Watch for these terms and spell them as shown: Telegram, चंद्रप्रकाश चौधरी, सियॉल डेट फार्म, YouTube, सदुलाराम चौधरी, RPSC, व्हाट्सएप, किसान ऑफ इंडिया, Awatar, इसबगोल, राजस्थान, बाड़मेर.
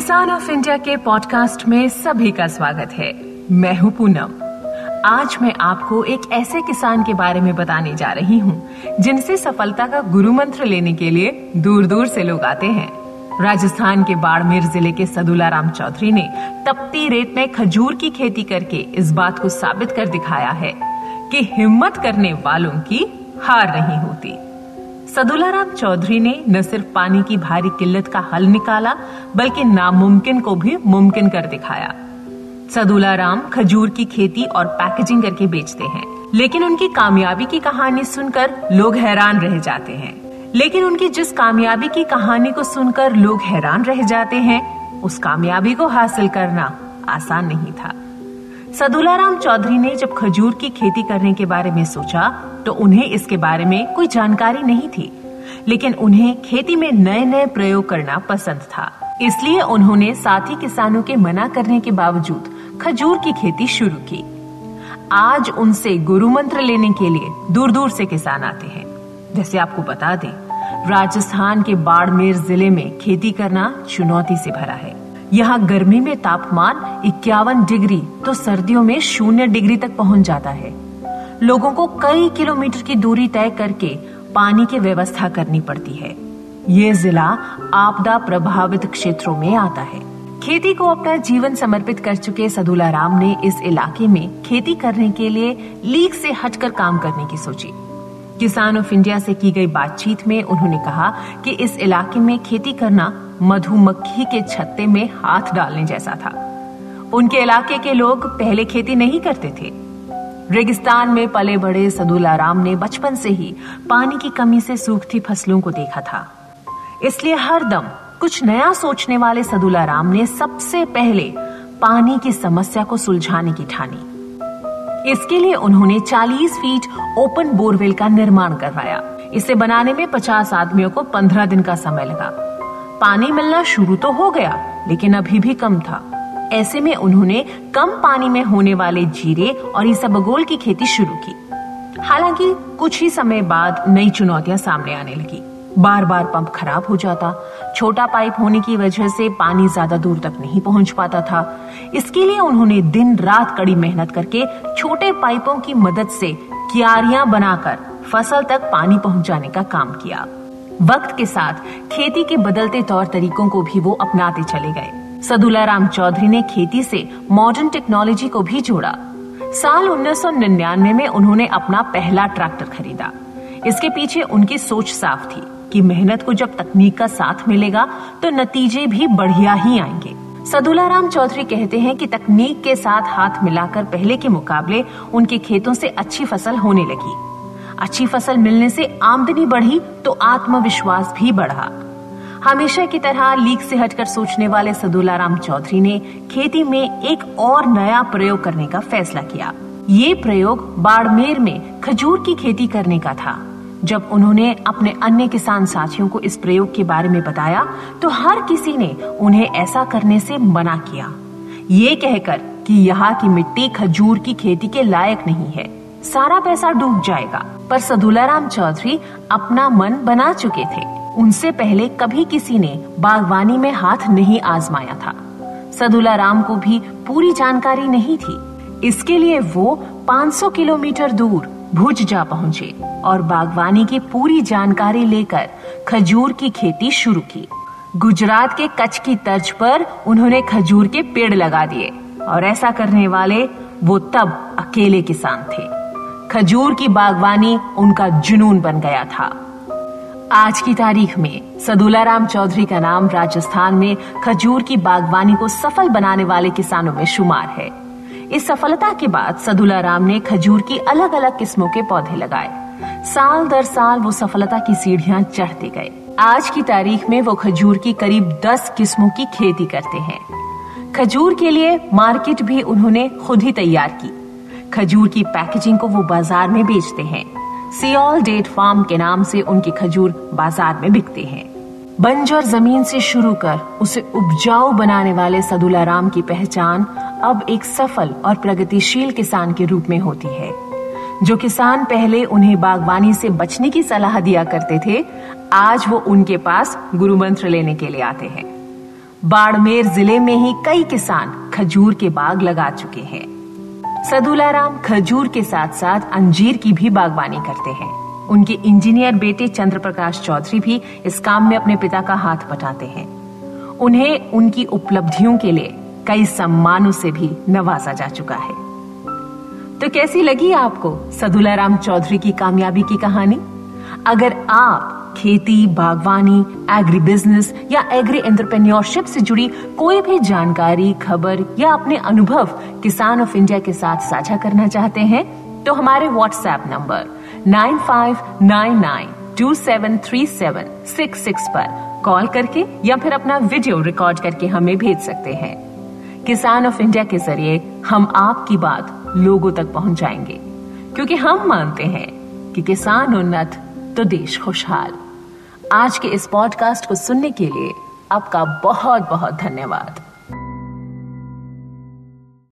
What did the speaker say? किसान ऑफ इंडिया के पॉडकास्ट में सभी का स्वागत है। मैं हूं पूनम। आज मैं आपको एक ऐसे किसान के बारे में बताने जा रही हूं, जिनसे सफलता का गुरु मंत्र लेने के लिए दूर दूर से लोग आते हैं। राजस्थान के बाड़मेर जिले के सदुलाराम चौधरी ने तपती रेत में खजूर की खेती करके इस बात को साबित कर दिखाया है कि हिम्मत करने वालों की हार नहीं होती। सदुलाराम चौधरी ने न सिर्फ पानी की भारी किल्लत का हल निकाला, बल्कि नामुमकिन को भी मुमकिन कर दिखाया। सदुलाराम खजूर की खेती और पैकेजिंग करके बेचते हैं, लेकिन उनकी कामयाबी की कहानी सुनकर लोग हैरान रह जाते हैं। लेकिन उनकी जिस कामयाबी की कहानी को सुनकर लोग हैरान रह जाते हैं, उस कामयाबी को हासिल करना आसान नहीं था। सदुलाराम चौधरी ने जब खजूर की खेती करने के बारे में सोचा तो उन्हें इसके बारे में कोई जानकारी नहीं थी, लेकिन उन्हें खेती में नए नए प्रयोग करना पसंद था। इसलिए उन्होंने साथी किसानों के मना करने के बावजूद खजूर की खेती शुरू की। आज उनसे गुरु मंत्र लेने के लिए दूर दूर से किसान आते हैं। जैसे आपको बता दें, राजस्थान के बाड़मेर जिले में खेती करना चुनौती से भरा है। यहाँ गर्मी में तापमान 51 डिग्री तो सर्दियों में 0 डिग्री तक पहुँच जाता है। लोगों को कई किलोमीटर की दूरी तय करके पानी की व्यवस्था करनी पड़ती है। ये जिला आपदा प्रभावित क्षेत्रों में आता है। खेती को अपना जीवन समर्पित कर चुके सदुलाराम ने इस इलाके में खेती करने के लिए लीक से हटकर काम करने की सोची। किसान ऑफ इंडिया से की गई बातचीत में उन्होंने कहा कि इस इलाके में खेती करना मधुमक्खी के छत्ते में हाथ डालने जैसा था। उनके इलाके के लोग पहले खेती नहीं करते थे। रेगिस्तान में पले बड़े सदुलाराम ने बचपन से ही पानी की कमी से सूखती फसलों को देखा था। इसलिए हर दम कुछ नया सोचने वाले सदुलाराम ने सबसे पहले पानी की समस्या को सुलझाने की ठानी। इसके लिए उन्होंने 40 फीट ओपन बोरवेल का निर्माण करवाया। इसे बनाने में 50 आदमियों को 15 दिन का समय लगा। पानी मिलना शुरू तो हो गया, लेकिन अभी भी कम था। ऐसे में उन्होंने कम पानी में होने वाले जीरे और इसबगोल की खेती शुरू की। हालांकि कुछ ही समय बाद नई चुनौतियां सामने आने लगी। बार बार पंप खराब हो जाता, छोटा पाइप होने की वजह से पानी ज्यादा दूर तक नहीं पहुंच पाता था। इसके लिए उन्होंने दिन रात कड़ी मेहनत करके छोटे पाइपों की मदद से क्यारियां बनाकर फसल तक पानी पहुंचाने का काम किया। वक्त के साथ खेती के बदलते तौर तरीकों को भी वो अपनाते चले गए। सदुलाराम चौधरी ने खेती से मॉडर्न टेक्नोलॉजी को भी जोड़ा। साल 1999 में उन्होंने अपना पहला ट्रैक्टर खरीदा। इसके पीछे उनकी सोच साफ थी कि मेहनत को जब तकनीक का साथ मिलेगा तो नतीजे भी बढ़िया ही आएंगे। सदुलाराम चौधरी कहते हैं कि तकनीक के साथ हाथ मिलाकर पहले के मुकाबले उनके खेतों से अच्छी फसल होने लगी। अच्छी फसल मिलने से आमदनी बढ़ी तो आत्मविश्वास भी बढ़ा। हमेशा की तरह लीक से हटकर सोचने वाले सदुलाराम चौधरी ने खेती में एक और नया प्रयोग करने का फैसला किया। ये प्रयोग बाड़मेर में खजूर की खेती करने का था। जब उन्होंने अपने अन्य किसान साथियों को इस प्रयोग के बारे में बताया तो हर किसी ने उन्हें ऐसा करने से मना किया, ये कहकर कि यहाँ की मिट्टी खजूर की खेती के लायक नहीं है, सारा पैसा डूब जाएगा। पर सदुलाराम चौधरी अपना मन बना चुके थे। उनसे पहले कभी किसी ने बागवानी में हाथ नहीं आजमाया था। सदुलाराम को भी पूरी जानकारी नहीं थी। इसके लिए वो 500 किलोमीटर दूर भुज जा पहुँचे और बागवानी की पूरी जानकारी लेकर खजूर की खेती शुरू की। गुजरात के कच्छ की तर्ज पर उन्होंने खजूर के पेड़ लगा दिए और ऐसा करने वाले वो तब अकेले किसान थे। खजूर की बागवानी उनका जुनून बन गया था। आज की तारीख में सदुलाराम चौधरी का नाम राजस्थान में खजूर की बागवानी को सफल बनाने वाले किसानों में शुमार है। इस सफलता के बाद सदुलाराम ने खजूर की अलग अलग किस्मों के पौधे लगाए। साल दर साल वो सफलता की सीढ़ियां चढ़ते गए। आज की तारीख में वो खजूर की करीब 10 किस्मों की खेती करते हैं। खजूर के लिए मार्केट भी उन्होंने खुद ही तैयार की। खजूर की पैकेजिंग को वो बाजार में बेचते हैं। सियॉल डेट फार्म के नाम से उनके खजूर बाजार में बिकते हैं। बंजर जमीन से शुरू कर उसे उपजाऊ बनाने वाले सदुलाराम की पहचान अब एक सफल और प्रगतिशील किसान के रूप में होती है। जो किसान पहले उन्हें बागवानी से बचने की सलाह दिया करते थे, आज वो उनके पास गुरु मंत्र लेने के लिए आते हैं। बाड़मेर जिले में ही कई किसान खजूर के बाग लगा चुके हैं। सदुलाराम खजूर के साथ साथ अंजीर की भी बागवानी करते हैं। उनके इंजीनियर बेटे चंद्रप्रकाश चौधरी भी इस काम में अपने पिता का हाथ बटाते हैं। उन्हें उनकी उपलब्धियों के लिए कई सम्मानों से भी नवाजा जा चुका है। तो कैसी लगी आपको सदुलाराम चौधरी की कामयाबी की कहानी? अगर आप खेती, बागवानी, एग्री बिजनेस या एग्री एंटरप्रेन्योरशिप से जुड़ी कोई भी जानकारी, खबर या अपने अनुभव किसान ऑफ इंडिया के साथ साझा करना चाहते हैं तो हमारे व्हाट्सएप नंबर 9599273766 पर कॉल करके या फिर अपना वीडियो रिकॉर्ड करके हमें भेज सकते हैं। किसान ऑफ इंडिया के जरिए हम आपकी बात लोगों तक पहुंचाएंगे, क्योंकि हम मानते हैं कि किसान उन्नत तो देश खुशहाल। आज के इस पॉडकास्ट को सुनने के लिए आपका बहुत बहुत धन्यवाद।